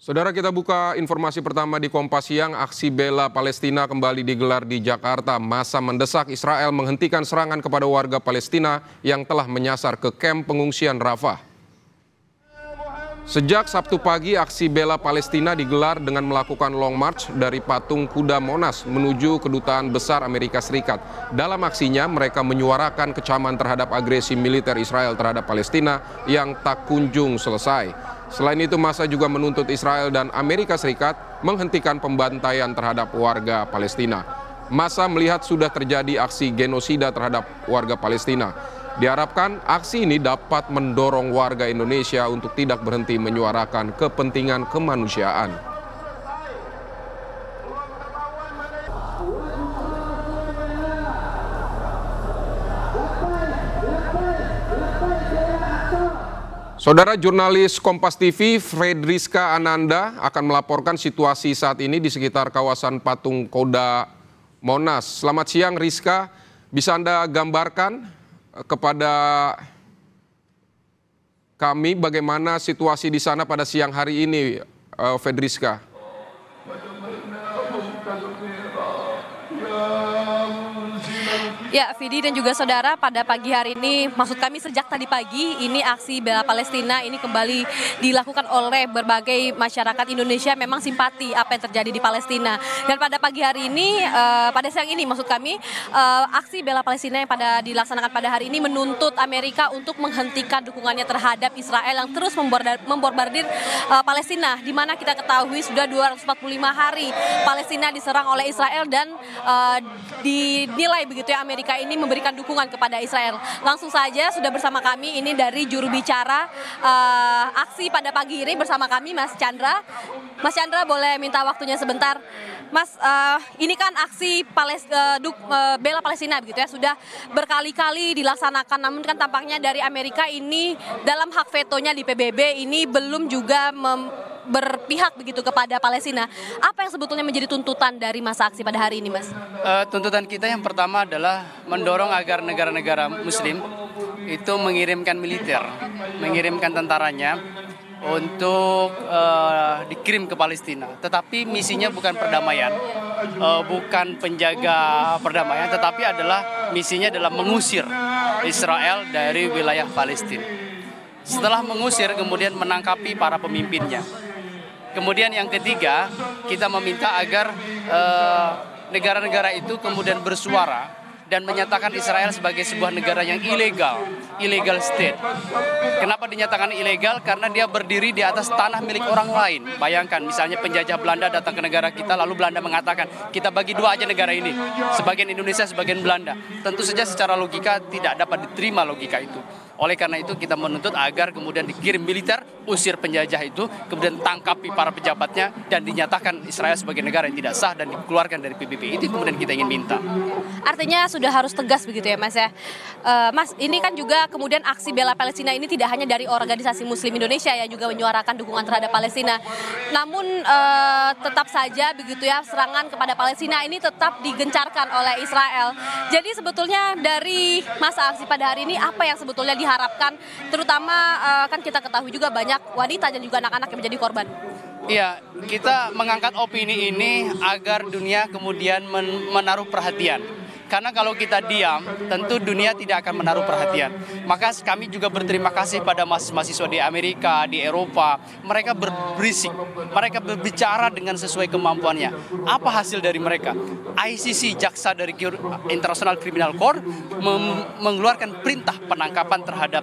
Saudara, kita buka informasi pertama di Kompas Siang. Aksi bela Palestina kembali digelar di Jakarta. Massa mendesak Israel menghentikan serangan kepada warga Palestina yang telah menyasar ke kamp pengungsian Rafah. Sejak Sabtu pagi, aksi bela Palestina digelar dengan melakukan long march dari patung kuda Monas menuju kedutaan besar Amerika Serikat. Dalam aksinya, mereka menyuarakan kecaman terhadap agresi militer Israel terhadap Palestina yang tak kunjung selesai. Selain itu, massa juga menuntut Israel dan Amerika Serikat menghentikan pembantaian terhadap warga Palestina. Massa melihat sudah terjadi aksi genosida terhadap warga Palestina. Diharapkan aksi ini dapat mendorong warga Indonesia untuk tidak berhenti menyuarakan kepentingan kemanusiaan. Saudara, jurnalis Kompas TV Fredriska Ananda akan melaporkan situasi saat ini di sekitar kawasan patung kuda Monas. Selamat siang, Rizka. Bisa Anda gambarkan kepada kami bagaimana situasi di sana pada siang hari ini, Fredriska? Ya, Fidi dan juga saudara, pada pagi hari ini, maksud kami sejak tadi pagi, ini aksi bela Palestina ini kembali dilakukan oleh berbagai masyarakat Indonesia memang simpati apa yang terjadi di Palestina. Dan pada pagi hari ini, pada siang ini maksud kami, aksi bela Palestina yang dilaksanakan pada hari ini menuntut Amerika untuk menghentikan dukungannya terhadap Israel yang terus memborbardir Palestina, di mana kita ketahui sudah 245 hari Palestina diserang oleh Israel dan dinilai begitu ya Amerika. Amerika ini memberikan dukungan kepada Israel. Langsung saja sudah bersama kami ini dari juru bicara aksi pada pagi ini bersama kami Mas Chandra. Mas Chandra, boleh minta waktunya sebentar? Mas, ini kan aksi bela Palestina begitu ya, sudah berkali-kali dilaksanakan, namun kan tampaknya dari Amerika ini dalam hak vetonya di PBB ini belum juga berpihak begitu kepada Palestina. Apa yang sebetulnya menjadi tuntutan dari masa aksi pada hari ini, Mas? Tuntutan kita yang pertama adalah mendorong agar negara-negara Muslim itu mengirimkan militer, mengirimkan tentaranya untuk dikirim ke Palestina. Tetapi misinya bukan perdamaian, bukan penjaga perdamaian, tetapi adalah misinya adalah mengusir Israel dari wilayah Palestina. Setelah mengusir, kemudian menangkapi para pemimpinnya. Kemudian yang ketiga, kita meminta agar negara-negara itu kemudian bersuara dan menyatakan Israel sebagai sebuah negara yang ilegal, illegal state. Kenapa dinyatakan ilegal? Karena dia berdiri di atas tanah milik orang lain. Bayangkan misalnya penjajah Belanda datang ke negara kita, lalu Belanda mengatakan, kita bagi dua aja negara ini, sebagian Indonesia, sebagian Belanda. Tentu saja secara logika tidak dapat diterima logika itu. Oleh karena itu kita menuntut agar kemudian dikirim militer, usir penjajah itu, kemudian tangkapi para pejabatnya dan dinyatakan Israel sebagai negara yang tidak sah dan dikeluarkan dari PBB. Itu kemudian kita ingin minta. Artinya sudah harus tegas begitu ya Mas ya. Mas, ini kan juga kemudian aksi bela Palestina ini tidak hanya dari organisasi Muslim Indonesia yang juga menyuarakan dukungan terhadap Palestina. Namun tetap saja begitu ya serangan kepada Palestina ini tetap digencarkan oleh Israel. Jadi sebetulnya dari masa aksi pada hari ini apa yang sebetulnya diharapkan, terutama kan kita ketahui juga banyak wanita dan juga anak-anak yang menjadi korban. Iya, kita mengangkat opini ini agar dunia kemudian menaruh perhatian. Karena kalau kita diam, tentu dunia tidak akan menaruh perhatian. Maka kami juga berterima kasih pada mahasiswa di Amerika, di Eropa. Mereka berisik, mereka berbicara dengan sesuai kemampuannya. Apa hasil dari mereka? ICC, jaksa dari International Criminal Court, mengeluarkan perintah penangkapan terhadap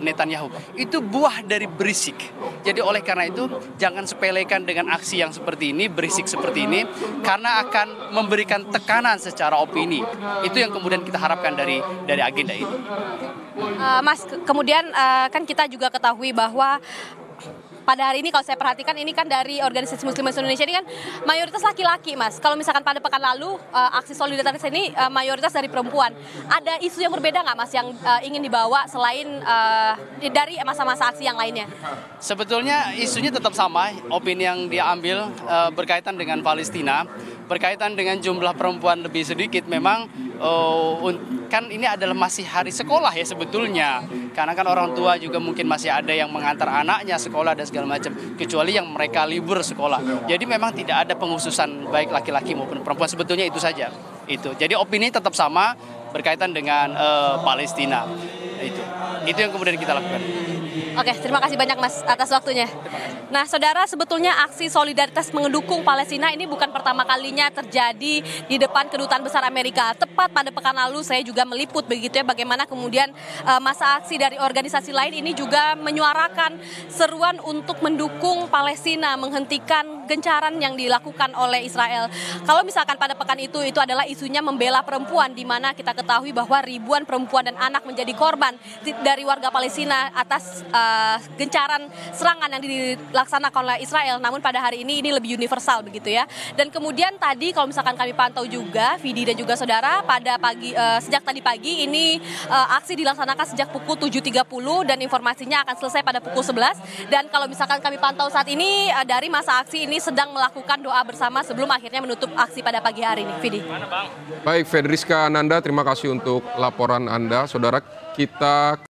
Netanyahu. Itu buah dari berisik. Jadi oleh karena itu, jangan sepelekan dengan aksi yang seperti ini, berisik seperti ini, karena akan memberikan tekanan secara opini. Itu yang kemudian kita harapkan dari agenda ini. Mas, kemudian kan kita juga ketahui bahwa pada hari ini kalau saya perhatikan ini kan dari organisasi Muslim Indonesia ini kan mayoritas laki-laki, Mas. Kalau misalkan pada pekan lalu aksi solidaritas ini mayoritas dari perempuan. Ada isu yang berbeda nggak, Mas, yang ingin dibawa selain dari masa-masa aksi yang lainnya? Sebetulnya isunya tetap sama, opini yang diambil berkaitan dengan Palestina. Berkaitan dengan jumlah perempuan lebih sedikit, memang kan ini adalah masih hari sekolah ya sebetulnya. Karena kan orang tua juga mungkin masih ada yang mengantar anaknya sekolah dan segala macam. Kecuali yang mereka libur sekolah. Jadi memang tidak ada penghususan baik laki-laki maupun perempuan. Sebetulnya itu saja. Itu. Jadi opini tetap sama berkaitan dengan Palestina. Itu yang kemudian kita lakukan. Oke, terima kasih banyak Mas atas waktunya. Nah, saudara, sebetulnya aksi solidaritas mendukung Palestina ini bukan pertama kalinya terjadi di depan kedutaan besar Amerika. Tepat pada pekan lalu saya juga meliput begitu ya, bagaimana kemudian masa aksi dari organisasi lain ini juga menyuarakan seruan untuk mendukung Palestina, menghentikan gencaran yang dilakukan oleh Israel. Kalau misalkan pada pekan itu adalah isunya membela perempuan, di mana kita ketahui bahwa ribuan perempuan dan anak menjadi korban dari warga Palestina atas gencaran serangan yang dilaksanakan oleh Israel. Namun pada hari ini lebih universal begitu ya. Dan kemudian tadi kalau misalkan kami pantau juga, Vidi dan juga saudara, pada pagi sejak tadi pagi ini aksi dilaksanakan sejak pukul 7.30 dan informasinya akan selesai pada pukul 11. Dan kalau misalkan kami pantau saat ini dari masa aksi ini sedang melakukan doa bersama sebelum akhirnya menutup aksi pada pagi hari ini, Vidi. Baik, Fredriska Ananda, terima kasih untuk laporan Anda, saudara. Kita